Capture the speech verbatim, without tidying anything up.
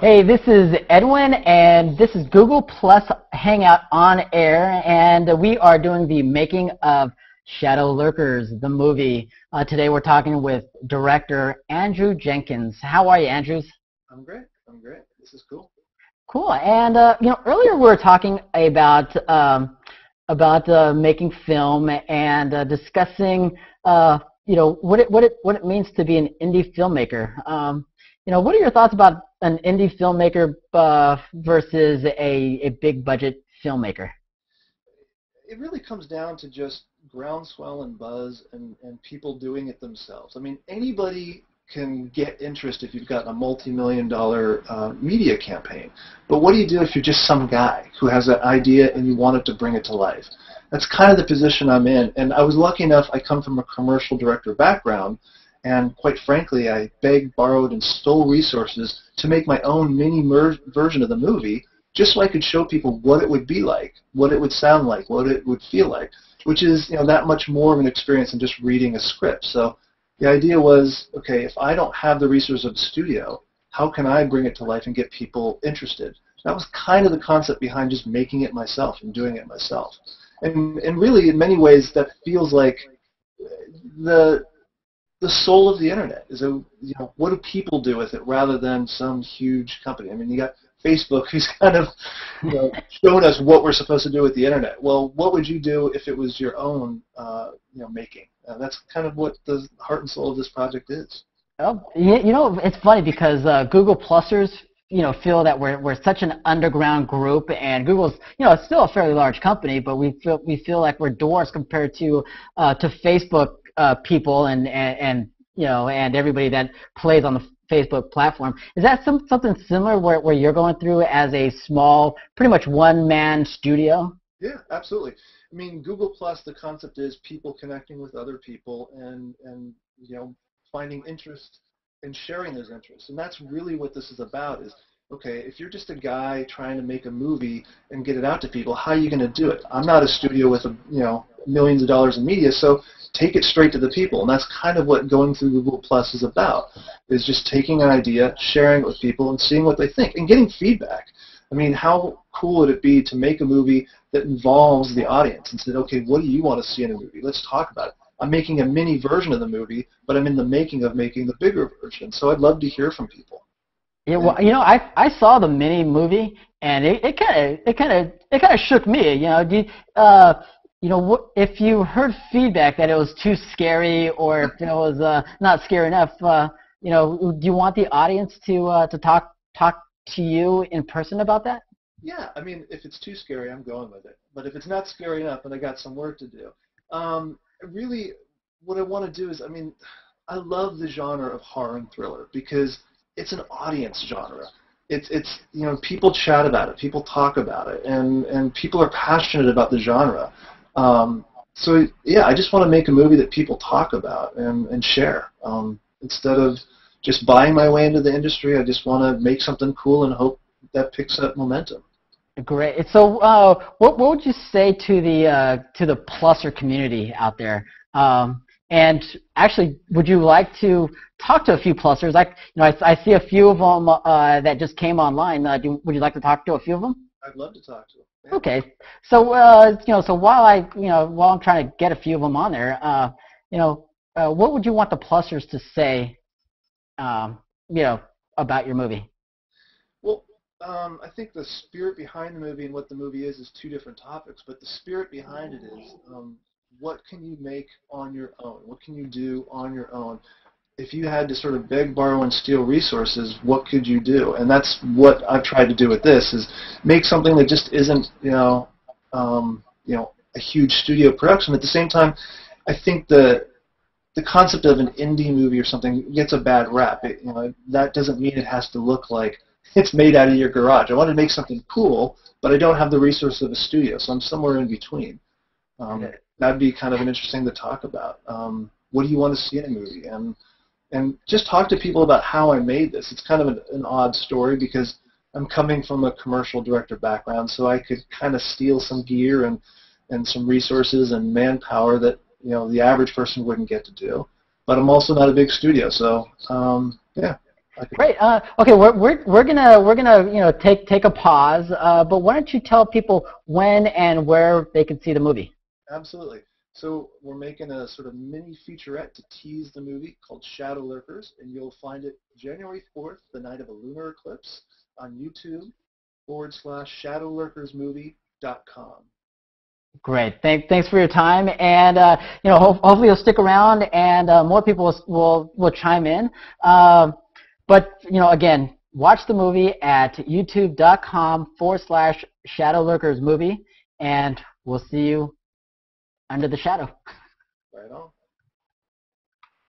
Hey, this is Edwin, and this is Google Plus Hangout on Air, and we are doing the making of Shadow Lurkers, the movie. Uh, today we're talking with director Andrew Jenkins. How are you, Andrews? I'm great. I'm great. This is cool. Cool. And uh, you know, earlier we were talking about um, about uh, making film and uh, discussing uh, you know what it what it what it means to be an indie filmmaker. Um, you know, what are your thoughts about an indie filmmaker uh, versus a, a big budget filmmaker? It really comes down to just groundswell and buzz and, and people doing it themselves. I mean, anybody can get interest if you've got a multi-million dollar uh, media campaign. But what do you do if you're just some guy who has an idea and you wanted to bring it to life? That's kind of the position I'm in. And I was lucky enough, I come from a commercial director background. And quite frankly, I begged, borrowed, and stole resources to make my own mini version of the movie just so I could show people what it would be like, what it would sound like, what it would feel like, which is, you know, that much more of an experience than just reading a script. So the idea was, okay, if I don't have the resources of the studio, how can I bring it to life and get people interested? That was kind of the concept behind just making it myself and doing it myself. And, and really, in many ways, that feels like the... the soul of the internet is, a, you know, what do people do with it rather than some huge company? I mean, you got Facebook, who's kind of, you know, shown us what we're supposed to do with the internet. Well, what would you do if it was your own, uh, you know, making? Uh, that's kind of what the heart and soul of this project is. Well, you, you know, it's funny because uh, Google Plusers, you know, feel that we're we're such an underground group, and Google's, you know, it's still a fairly large company, but we feel we feel like we're dwarfs compared to uh, to Facebook. Uh, people and, and and you know and everybody that plays on the Facebook platform. Is that some something similar where where you're going through as a small, pretty much one man studio? Yeah, absolutely. I mean, Google Plus, the concept is people connecting with other people and and you know finding interest and sharing those interests, and that's really what this is about. Is okay, if you're just a guy trying to make a movie and get it out to people, how are you going to do it? I'm not a studio with a, you know millions of dollars in media, so take it straight to the people, and that's kind of what going through Google Plus is about, is just taking an idea, sharing it with people, and seeing what they think, and getting feedback. I mean, how cool would it be to make a movie that involves the audience and said, okay, what do you want to see in a movie? Let's talk about it. I'm making a mini version of the movie, but I'm in the making of making the bigger version, so I'd love to hear from people. Yeah, well, you know, I I saw the mini movie, and it kind of it kind of it kind of shook me. You know, do you, uh, you know, what, if you heard feedback that it was too scary, or if it was uh, not scary enough, uh, you know, do you want the audience to uh, to talk talk to you in person about that? Yeah, I mean, if it's too scary, I'm going with it. But if it's not scary enough, and I got some work to do, um, really, what I want to do is, I mean, I love the genre of horror and thriller because it's an audience genre. It's, it's, you know, people chat about it, people talk about it, and, and people are passionate about the genre. Um, so, yeah, I just want to make a movie that people talk about and, and share. Um, instead of just buying my way into the industry, I just want to make something cool and hope that picks up momentum. Great. So uh, what, what would you say to the, uh, to the Pluser community out there? Um, And actually, would you like to talk to a few Plusers? I, you know, I, I see a few of them uh, that just came online. Uh, do, would you like to talk to a few of them? I'd love to talk to them. Yeah. Okay. So, uh, you know, so while I, you know, while I'm trying to get a few of them on there, uh, you know, uh, what would you want the Plusers to say, um, you know, about your movie? Well, um, I think the spirit behind the movie and what the movie is is two different topics. But the spirit behind it is. Um, What can you make on your own? What can you do on your own? If you had to sort of beg, borrow, and steal resources, what could you do? And that's what I've tried to do with this, is make something that just isn't, you know, um, you know, a huge studio production. At the same time, I think the the concept of an indie movie or something gets a bad rap. It, you know, that doesn't mean it has to look like it's made out of your garage. I want to make something cool, but I don't have the resource of a studio, so I'm somewhere in between. Um, That'd be kind of an interesting to talk about. Um, what do you want to see in a movie? And and just talk to people about how I made this. It's kind of an, an odd story because I'm coming from a commercial director background, so I could kind of steal some gear and and some resources and manpower that, you know, the average person wouldn't get to do. But I'm also not a big studio, so um, yeah. Great. Uh, okay, we're we're we're gonna we're gonna you know take take a pause. Uh, but why don't you tell people when and where they can see the movie? Absolutely. So we're making a sort of mini featurette to tease the movie called Shadow Lurkers, and you'll find it January fourth, the night of a lunar eclipse, on YouTube forward slash shadow lurkers movie dot com. Great. Thank, thanks for your time, and uh, you know, ho hopefully you'll stick around, and uh, more people will will, will chime in. Uh, but you know, again, watch the movie at youtube.com forward slash shadowlurkersmovie, and we'll see you under the shadow. Right on.